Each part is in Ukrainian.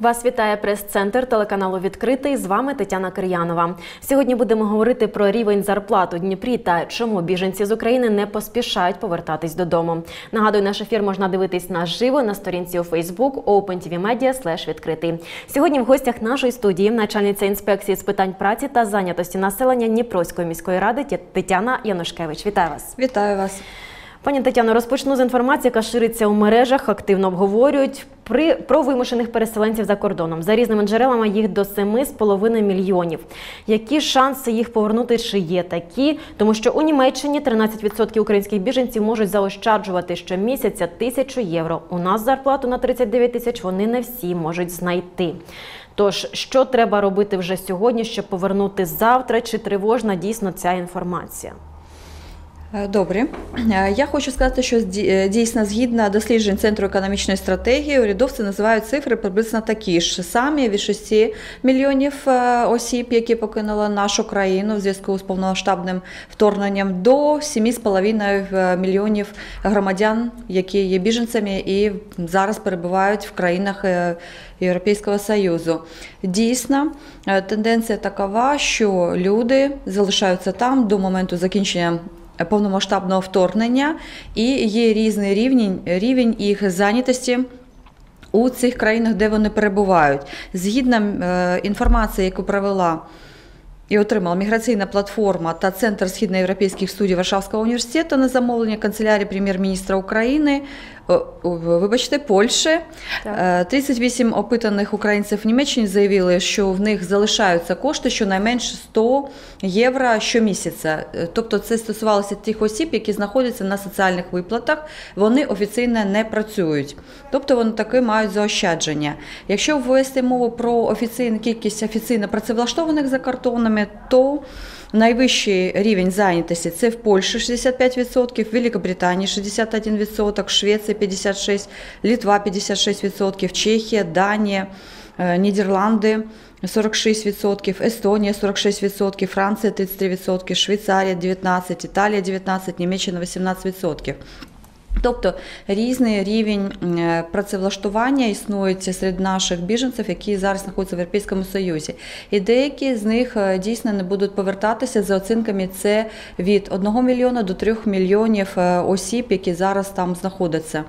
Вас вітає прес-центр телеканалу «Відкритий». З вами Тетяна Кір'янова. Сьогодні будемо говорити про рівень зарплат у Дніпрі та чому біженці з України не поспішають повертатись додому. Нагадую, наш ефір можна дивитись наживо на сторінці у Facebook OpenTV Media/відкритий. Сьогодні в гостях нашої студії начальниця інспекції з питань праці та зайнятості населення Дніпровської міської ради Тетяна Янушкевич. Вітаю вас. Вітаю вас. Пані Тетяно, розпочну з інформації, яка шириться у мережах, активно обговорюють про вимушених переселенців за кордоном. За різними джерелами їх до 7,5 мільйонів. Які шанси їх повернути, чи є такі? Тому що у Німеччині 13% українських біженців можуть заощаджувати щомісяця 1000 євро. У нас зарплату на 39 тисяч вони не всі можуть знайти. Тож, що треба робити вже сьогодні, щоб повернути завтра? Чи тривожна дійсно ця інформація? Добре. Я хочу сказати, що дійсно згідно досліджень Центру економічної стратегії, урядовці називають цифри приблизно такі ж самі від 6 мільйонів осіб, які покинули нашу країну в зв'язку з повномасштабним вторгненням, до 7,5 мільйонів громадян, які є біженцями і зараз перебувають в країнах Європейського Союзу. Дійсно, тенденція така, що люди залишаються там до моменту закінчення повномасштабного вторгнення, і є різний рівень їх зайнятості у цих країнах, де вони перебувають. Згідно інформації, яку провела і отримала міграційна платформа та Центр східноєвропейських студій Варшавського університету на замовлення канцелярії прем'єр-міністра України, вибачте, Польщі, 38 опитаних українців в Німеччині заявили, що в них залишаються кошти щонайменше 100 євро щомісяця. Тобто це стосувалося тих осіб, які знаходяться на соціальних виплатах, вони офіційно не працюють. Тобто вони таки мають заощадження. Якщо ввести мову про кількість офіційно працевлаштованих за кордонами, то найвищий рівень зайнятості – це в Польщі 65%, в Великобританії 61%, Швеції 56%, Литва 56%, Чехія, Данія, Нідерланди 46%, Естонія 46%, Франція 33%, Швейцарія 19%, Італія 19%, Німеччина 18%. Тобто різний рівень працевлаштування існує серед наших біженців, які зараз знаходяться в Європейському Союзі. І деякі з них дійсно не будуть повертатися. За оцінками, це від 1 мільйона до 3 мільйонів осіб, які зараз там знаходяться.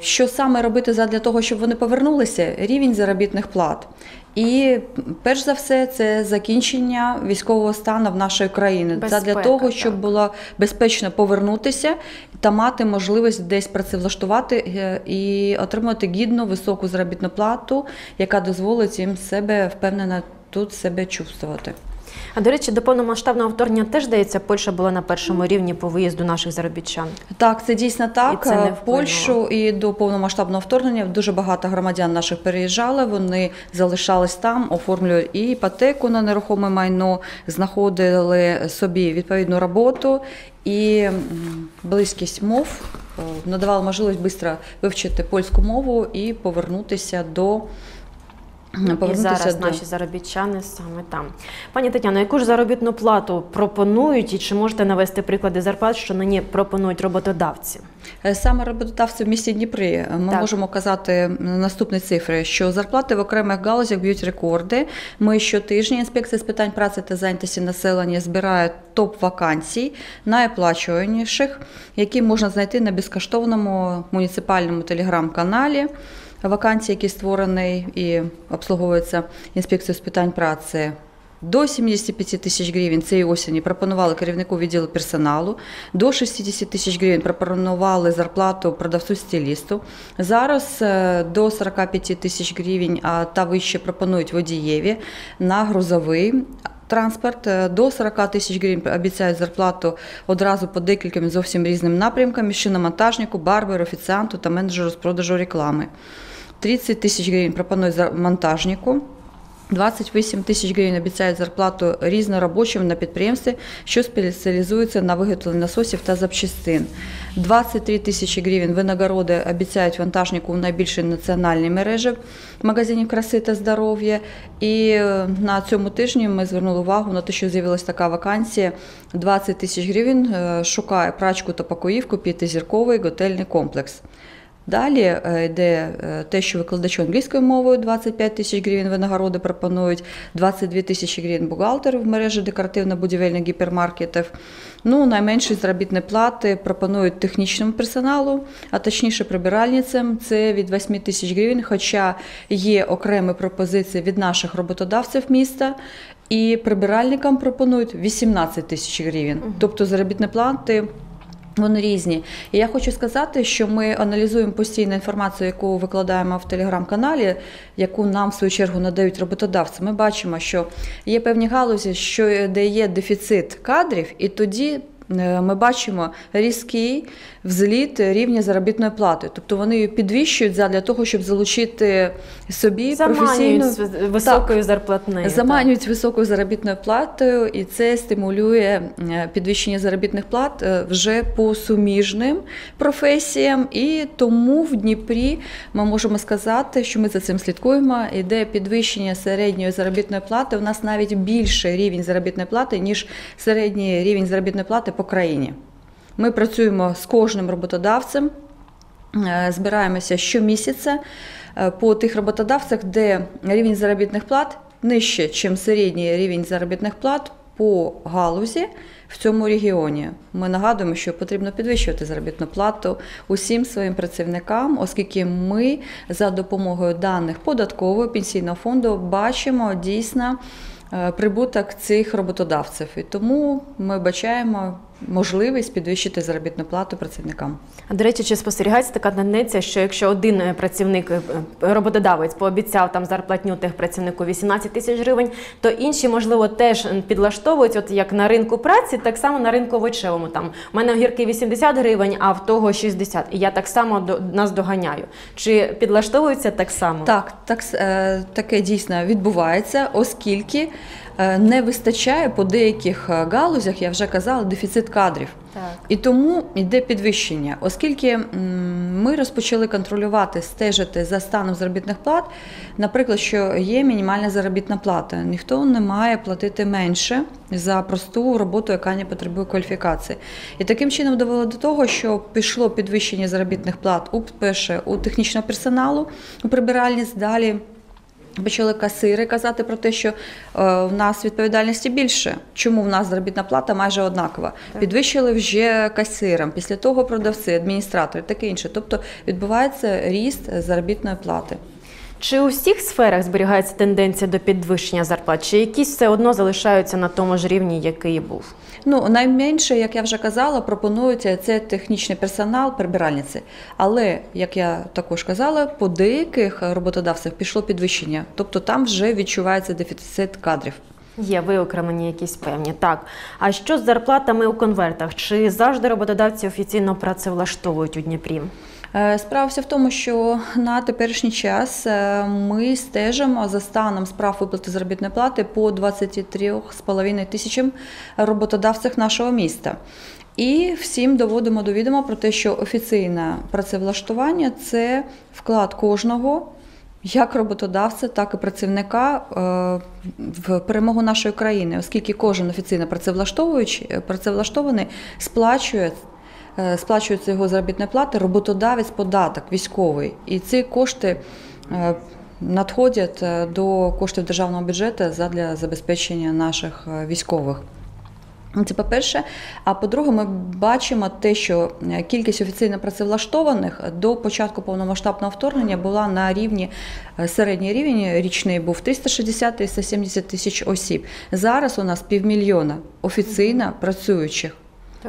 Що саме робити для того, щоб вони повернулися? Рівень заробітних плат. І перш за все це закінчення військового стану в нашій країні. Це для того, щоб було безпечно повернутися та мати можливість десь працевлаштувати і отримати гідну високу заробітну плату, яка дозволить їм себе впевнено тут себе чувствувати. А, до речі, до повномасштабного вторгнення теж, здається, Польща була на першому рівні по виїзду наших заробітчан. Так, це дійсно так. В Польщу і до повномасштабного вторгнення дуже багато громадян наших переїжджали, вони залишались там, оформлювали і іпотеку на нерухоме майно, знаходили собі відповідну роботу і близькість мов надавала можливість швидко вивчити польську мову і повернутися до... І зараз наші заробітчани саме там. Пані Тетяно, яку ж заробітну плату пропонують і чи можете навести приклади зарплат, що нині пропонують роботодавці? Саме роботодавці в місті Дніпрі. Ми можемо казати наступні цифри, що зарплати в окремих галузях б'ють рекорди. Ми щотижня інспекція з питань праці та зайнятості населення збирає топ-вакансій найоплачуваніших, які можна знайти на безкоштовному муніципальному телеграм-каналі. Вакансії, які створені і обслуговуються інспекцією з питань праці, до 75 тисяч гривень цієї осені пропонували керівнику відділу персоналу, до 60 тисяч гривень пропонували зарплату продавцю-стилісту. Зараз до 45 тисяч гривень та вище пропонують водієві на грузовий транспорт, до 40 тисяч гривень обіцяють зарплату одразу по декільком зовсім різним напрямкам – шиномонтажнику, барберу, офіціанту та менеджеру з продажу реклами. 30 тисяч гривень пропонують монтажнику, 28 тисяч гривень обіцяють зарплату різноробочим на підприємстві, що спеціалізується на виготовленні насосів та запчастин. 23 тисячі гривень винагороди обіцяють вантажнику у найбільшій національній мережі магазинів краси та здоров'я. І на цьому тижні ми звернули увагу на те, що з'явилася така вакансія. 20 тисяч гривень шукає прачку та покоївку п'ятизірковий готельний комплекс. Далі йде те, що викладачу англійською мовою 25 тисяч гривень винагороди пропонують, 22 тисячі гривень бухгалтеру в мережі декоративно-будівельних гіпермаркетів. Ну, найменші заробітні плати пропонують технічному персоналу, а точніше прибиральницям – це від 8 тисяч гривень, хоча є окремі пропозиції від наших роботодавців міста, і прибиральникам пропонують 18 тисяч гривень, тобто заробітні плати – вони різні. І я хочу сказати, що ми аналізуємо постійно інформацію, яку викладаємо в телеграм-каналі, яку нам, в свою чергу, надають роботодавці. Ми бачимо, що є певні галузі, що де є дефіцит кадрів, і тоді ми бачимо різкий взліт рівня заробітної плати. Тобто вони її підвищують для того, щоб залучити собі професійну… Заманюють високою зарплатнею. Заманюють високою заробітною платою, і це стимулює підвищення заробітних плат вже по суміжним професіям. І тому в Дніпрі ми можемо сказати, що ми за цим слідкуємо, іде підвищення середньої заробітної плати. У нас навіть більший рівень заробітної плати, ніж середній рівень заробітної плати по країні. Ми працюємо з кожним роботодавцем, збираємося щомісяця по тих роботодавцях, де рівень заробітних плат нижче, ніж середній рівень заробітних плат по галузі в цьому регіоні. Ми нагадуємо, що потрібно підвищувати заробітну плату усім своїм працівникам, оскільки ми за допомогою даних податкового пенсійного фонду бачимо дійсно прибуток цих роботодавців. І тому ми бачаємо можливість підвищити заробітну плату працівникам. А, до речі, чи спостерігається така тенденція, що якщо один працівник, роботодавець пообіцяв там зарплатню техпрацівнику 18 тисяч гривень, то інші, можливо, теж підлаштовують, от як на ринку праці, так само на ринку овочевому. Там, у мене огірки 80 гривень, а в того 60, і я так само наздоганяю. Чи підлаштовуються так само? Так, таке дійсно відбувається, оскільки не вистачає по деяких галузях, я вже казала, дефіцит кадрів. І тому йде підвищення. Оскільки ми розпочали контролювати, стежити за станом заробітних плат, наприклад, що є мінімальна заробітна плата. Ніхто не має платити менше за просту роботу, яка не потребує кваліфікації. І таким чином довело до того, що пішло підвищення заробітних плат перше у технічного персоналу, у прибиральниць, далі почали касири казати про те, що в нас відповідальності більше. Чому в нас заробітна плата майже однакова? Підвищили вже касирам, після того продавці, адміністратори, таке інше. Тобто відбувається ріст заробітної плати. Чи у всіх сферах зберігається тенденція до підвищення зарплат? Чи якісь все одно залишаються на тому ж рівні, який був? Ну, найменше, як я вже казала, пропонується це технічний персонал, прибиральниці. Але, як я також казала, по деяких роботодавцях пішло підвищення. Тобто там вже відчувається дефіцит кадрів. Є виокремлені якісь певні. Так. А що з зарплатами у конвертах? Чи завжди роботодавці офіційно працевлаштовують у Дніпрі? Справа в тому, що на теперішній час ми стежимо за станом справ виплати заробітної плати по 23,5 тисячам роботодавців нашого міста. І всім доводимо до відома про те, що офіційне працевлаштування – це вклад кожного, як роботодавця, так і працівника в перемогу нашої країни, оскільки кожен офіційно працевлаштований сплачується його заробітна плата, роботодавець податок військовий. І ці кошти надходять до коштів державного бюджету для забезпечення наших військових. Це по-перше. А по-друге, ми бачимо те, що кількість офіційно працевлаштованих до початку повномасштабного вторгнення була на рівні, середній рівень річний був 360-370 тисяч осіб. Зараз у нас 500 000 офіційно працюючих.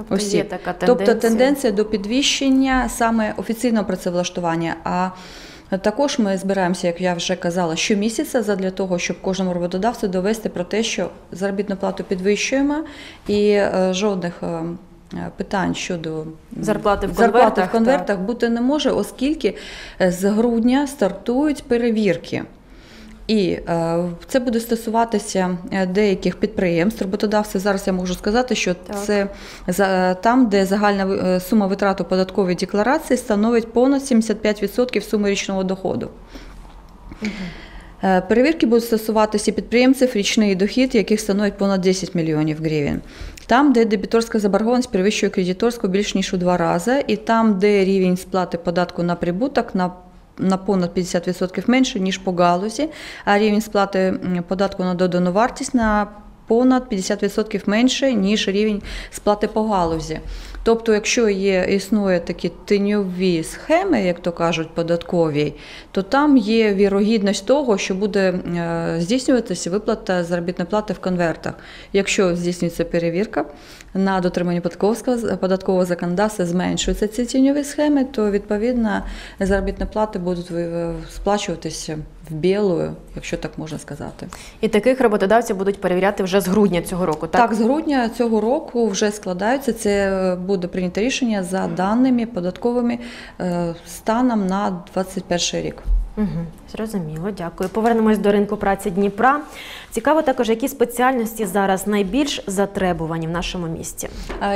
Тобто є така тенденція. Тобто тенденція до підвищення саме офіційного працевлаштування. А також ми збираємося, як я вже казала, щомісяця для того, щоб кожному роботодавцю довести про те, що заробітну плату підвищуємо і жодних питань щодо зарплати в конвертах бути не може, оскільки з грудня стартують перевірки. І це буде стосуватися деяких підприємств, роботодавців. Зараз я можу сказати, що це там, де загальна сума витрат у податковій декларації становить понад 75% суми річного доходу. Перевірки будуть стосуватися підприємців, річний дохід, яких становить понад 10 мільйонів гривень. Там, де дебіторська заборгованість перевищує кредиторську більш ніж у 2 рази, і там, де рівень сплати податку на прибуток на понад 50% менше, ніж по галузі, а рівень сплати податку на додану вартість на понад 50% менше, ніж рівень сплати по галузі. Тобто, якщо існує такі тіньові схеми, як то кажуть, податкові, то там є вірогідність того, що буде здійснюватися виплата заробітної плати в конвертах. Якщо здійснюється перевірка на дотримання податкового законодавства, зменшуються ці тіньові схеми, то, відповідно, заробітні плати будуть сплачуватися в білу, якщо так можна сказати. І таких роботодавців будуть перевіряти вже з грудня цього року, так? Так, з грудня цього року вже складаються, це буде прийнято рішення за даними податковими станом на 2021 рік. Угу, зрозуміло, дякую. Повернемось до ринку праці Дніпра. Цікаво також, які спеціальності зараз найбільш затребувані в нашому місті?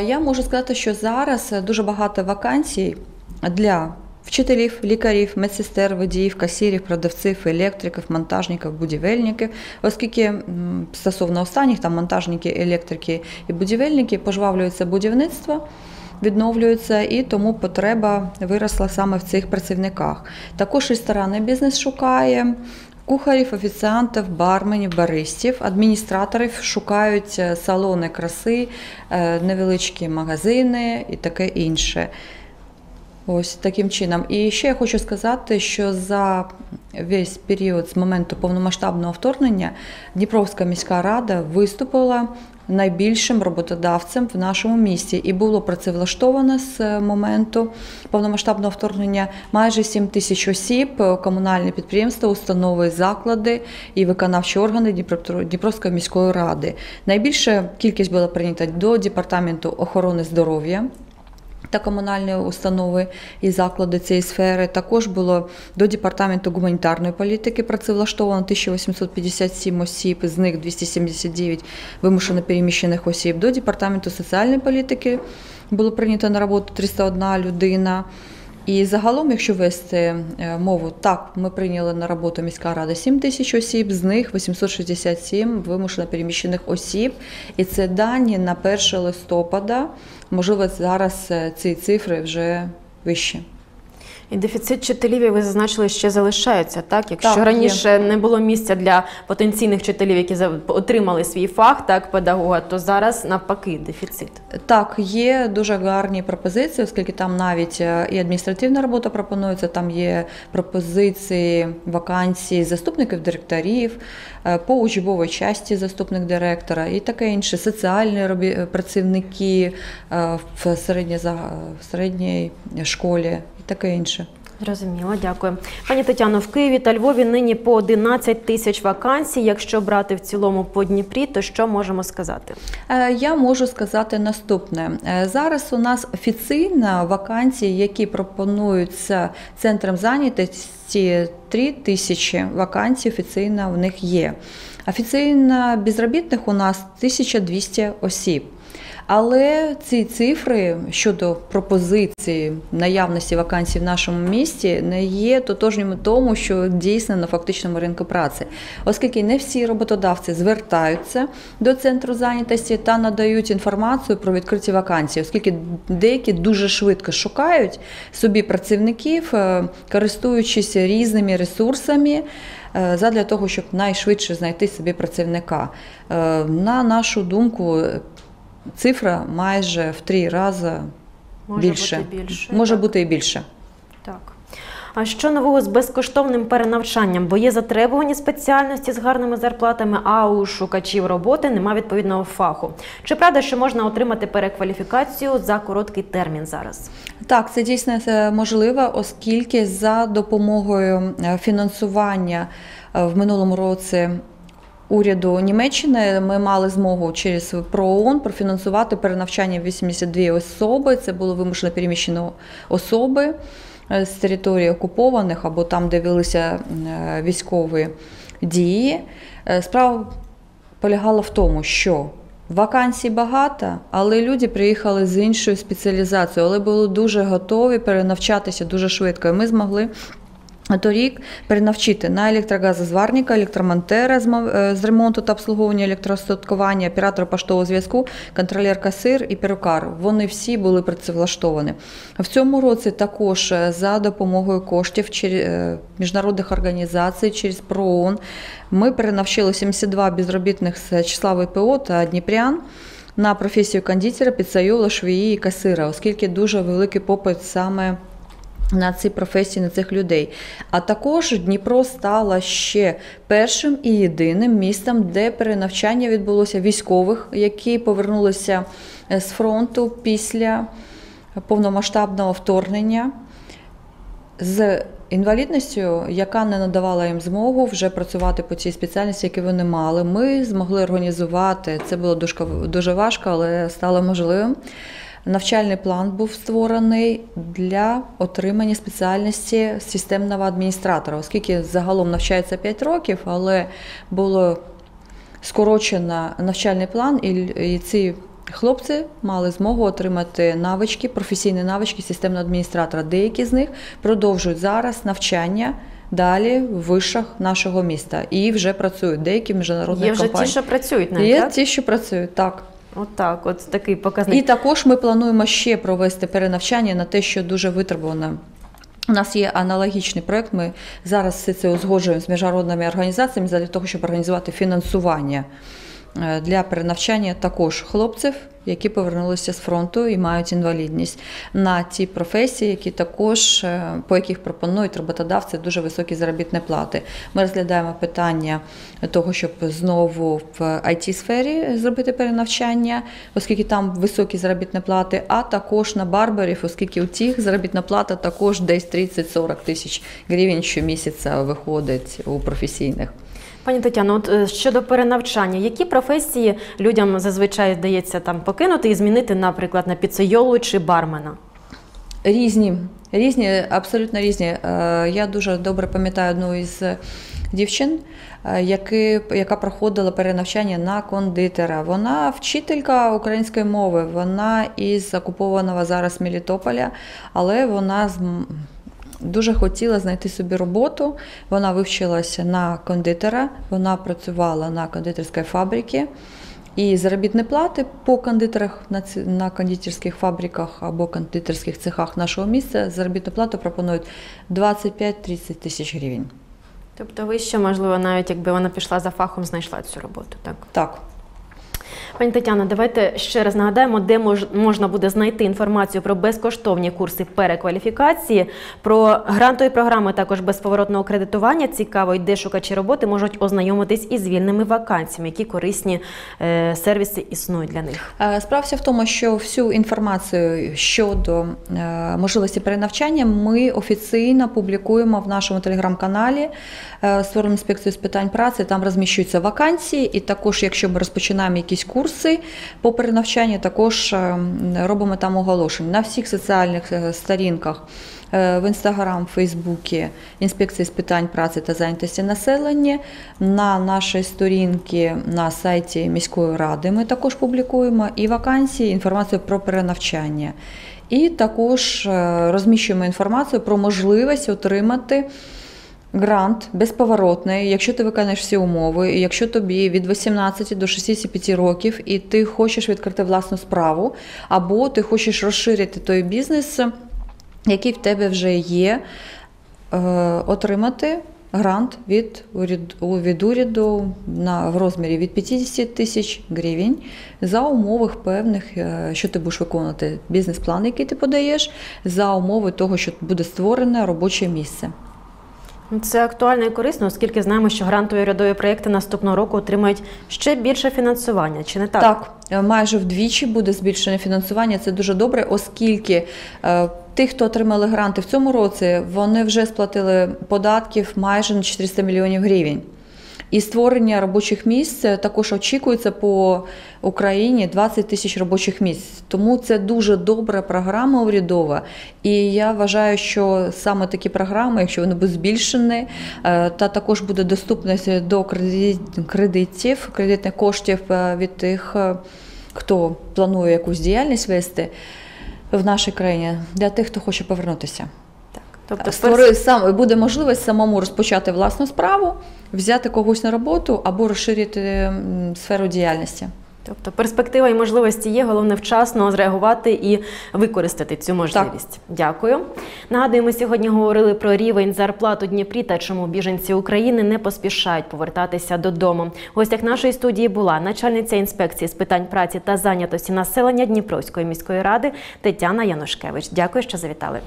Я можу сказати, що зараз дуже багато вакансій для вчителів, лікарів, медсестер, водіїв, касірів, продавців, електриків, монтажників, будівельників, оскільки стосовно останніх, там монтажники, електрики і будівельники, пожвавлюється будівництво, відновлюються, і тому потреба виросла саме в цих працівниках. Також ресторанний бізнес шукає кухарів, офіціантів, барменів, баристів, адміністраторів, шукають салони краси, невеличкі магазини і таке інше. Ось таким чином. І ще я хочу сказати, що за весь період з моменту повномасштабного вторгнення Дніпровська міська рада виступила найбільшим роботодавцем в нашому місті. І було працевлаштовано з моменту повномасштабного вторгнення майже 7000 осіб, комунальні підприємства, установи, заклади і виконавчі органи Дніпровської міської ради. Найбільша кількість була прийнята до Департаменту охорони здоров'я та комунальні установи і заклади цієї сфери. Також було до Департаменту гуманітарної політики працевлаштовано 1857 осіб, з них 279 вимушено переміщених осіб. До Департаменту соціальної політики було прийнято на роботу 301 людина. І загалом, якщо вести мову, так, ми прийняли на роботу міська рада 7000 осіб, з них 867 вимушено переміщених осіб. І це дані на 1 листопада, можливо, зараз ці цифри вже вищі. І дефіцит вчителів, ви зазначили, ще залишається, так? Якщо так, раніше не було місця для потенційних вчителів, які отримали свій фах, так, педагога, то зараз навпаки дефіцит. Так, є дуже гарні пропозиції, оскільки там навіть і адміністративна робота пропонується, там є пропозиції, вакансії заступників директорів, по учбовій часті заступник директора і таке інше, соціальні працівники в середній школі. Таке інше. Зрозуміло, дякую. Пані Тетяно, в Києві та Львові нині по 11 тисяч вакансій. Якщо брати в цілому по Дніпрі, то що можемо сказати? Я можу сказати наступне. Зараз у нас офіційно вакансії, які пропонуються Центром зайнятості, 3000 вакансій офіційно в них є. Офіційно безробітних у нас 1200 осіб. Але ці цифри щодо пропозиції наявності вакансій в нашому місті не є тотожніми тому, що дійсно на фактичному ринку праці. Оскільки не всі роботодавці звертаються до Центру зайнятості та надають інформацію про відкриті вакансії, оскільки деякі дуже швидко шукають собі працівників, користуючись різними ресурсами, задля того, щоб найшвидше знайти собі працівника. На нашу думку, цифра майже в 3 рази більше. Може бути і більше. Так. А що нового з безкоштовним перенавчанням? Бо є затребувані спеціальності з гарними зарплатами, а у шукачів роботи нема відповідного фаху. Чи правда, що можна отримати перекваліфікацію за короткий термін зараз? Так, це дійсно можливо, оскільки за допомогою фінансування в минулому році уряду Німеччини ми мали змогу через ПРООН профінансувати перенавчання 82 особи. Це було вимушено переміщені особи з території окупованих або там, де велися військові дії. Справа полягала в тому, що вакансій багато, але люди приїхали з іншою спеціалізацією, але були дуже готові перенавчатися дуже швидко. І ми змогли Торік перенавчити на електрогазозварника, електромонтера з ремонту та обслуговування електростаткування, оператора поштового зв'язку, контролер-касир і перукар. Вони всі були працевлаштовані. В цьому році також за допомогою коштів міжнародних організацій через ПРООН ми перенавчили 72 безробітних з числа ВПО та дніпрян на професію кондитера, піцайола, швії і касира, оскільки дуже великий попит саме на ці професії, на цих людей. А також Дніпро стало ще першим і єдиним містом, де перенавчання відбулося військових, які повернулися з фронту після повномасштабного вторгнення з інвалідністю, яка не надавала їм змогу вже працювати по цій спеціальності, яку вони мали. Ми змогли організувати, це було дуже важко, але стало можливим. Навчальний план був створений для отримання спеціальності системного адміністратора, оскільки загалом навчається 5 років, але було скорочено навчальний план, і ці хлопці мали змогу отримати навички, професійні навички системного адміністратора. Деякі з них продовжують зараз навчання далі в вишах нашого міста і вже працюють, деякі міжнародні компанії. Є вже ті, що працюють, навіть, так? Є ті, що працюють, так. Отак, от такий показник. І також ми плануємо ще провести перенавчання на те, що дуже витребувано. У нас є аналогічний проєкт, ми зараз все це узгоджуємо з міжнародними організаціями для того, щоб організувати фінансування для перенавчання також хлопців, які повернулися з фронту і мають інвалідність, на ті професії, які також, по яких пропонують роботодавці дуже високі заробітні плати. Ми розглядаємо питання того, щоб знову в IT-сфері зробити перенавчання, оскільки там високі заробітні плати, а також на барберів, оскільки у тих заробітна плата також десь 30-40 тисяч гривень щомісяця виходить у професійних. Пані Тетяно, от щодо перенавчання, які професії людям зазвичай вдається там покинути і змінити, наприклад, на піцейолу чи бармена? Різні, абсолютно різні. Я дуже добре пам'ятаю одну із дівчин, яка проходила перенавчання на кондитера. Вона вчителька української мови, вона із окупованого зараз Мелітополя, але вона дуже хотіла знайти собі роботу, вона вивчилася на кондитера, вона працювала на кондитерській фабриці, і заробітні плати по кондитерах на кондитерських фабриках або кондитерських цехах нашого міста заробітну плату пропонують 25-30 тисяч гривень. Тобто вище, можливо, навіть якби вона пішла за фахом, знайшла цю роботу, так? Так. Пані Тетяно, давайте ще раз нагадаємо, де можна буде знайти інформацію про безкоштовні курси перекваліфікації, про грантові програми також безповоротного кредитування. Цікаво, де шукачі роботи можуть ознайомитись із вільними вакансіями, які корисні сервіси існують для них. Справся в тому, що всю інформацію щодо можливості перенавчання ми офіційно публікуємо в нашому телеграм-каналі, створимо інспекцію з питань праці, там розміщуються вакансії, і також, якщо ми розпочинаємо якісь курси по перенавчанню, також робимо там оголошення. На всіх соціальних сторінках в Інстаграм, Фейсбуці інспекції з питань праці та зайнятості населення, на нашій сторінці на сайті міської ради ми також публікуємо і вакансії, інформацію про перенавчання. І також розміщуємо інформацію про можливість отримати грант безповоротний, якщо ти виконаєш всі умови, якщо тобі від 18 до 65 років і ти хочеш відкрити власну справу, або ти хочеш розширити той бізнес, який в тебе вже є, отримати грант від уряду в розмірі від 50 тисяч гривень за умови певних, що ти будеш виконувати бізнес-план, який ти подаєш, за умови того, що буде створене робоче місце. Це актуально і корисно, оскільки знаємо, що грантові урядові проєкти наступного року отримають ще більше фінансування, чи не так? Так, майже вдвічі буде збільшене фінансування, це дуже добре, оскільки тих, хто отримали гранти в цьому році, вони вже сплатили податків майже на 400 мільйонів гривень. І створення робочих місць також очікується по Україні 20 тисяч робочих місць. Тому це дуже добра програма урядова. І я вважаю, що саме такі програми, якщо вони будуть збільшені, та також буде доступність до кредитів, кредитних коштів від тих, хто планує якусь діяльність вести в нашій країні, для тих, хто хоче повернутися. Тобто буде можливість самому розпочати власну справу, взяти когось на роботу або розширити сферу діяльності. Тобто перспектива і можливості є, головне вчасно зреагувати і використати цю можливість. Так. Дякую. Нагадую, ми сьогодні говорили про рівень зарплат у Дніпрі та чому біженці України не поспішають повертатися додому. В гостях нашої студії була начальниця інспекції з питань праці та зайнятості населення Дніпровської міської ради Тетяна Янушкевич. Дякую, що завітали.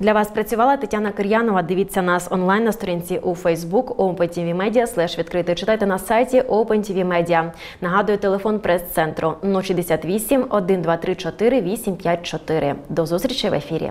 Для вас працювала Тетяна Кір'янова. Дивіться нас онлайн на сторінці у Facebook OpenTV Media/відкритий. Читайте на сайті OpenTV Media. Нагадую, телефон прес-центру 068 123 4 854. До зустрічі в ефірі.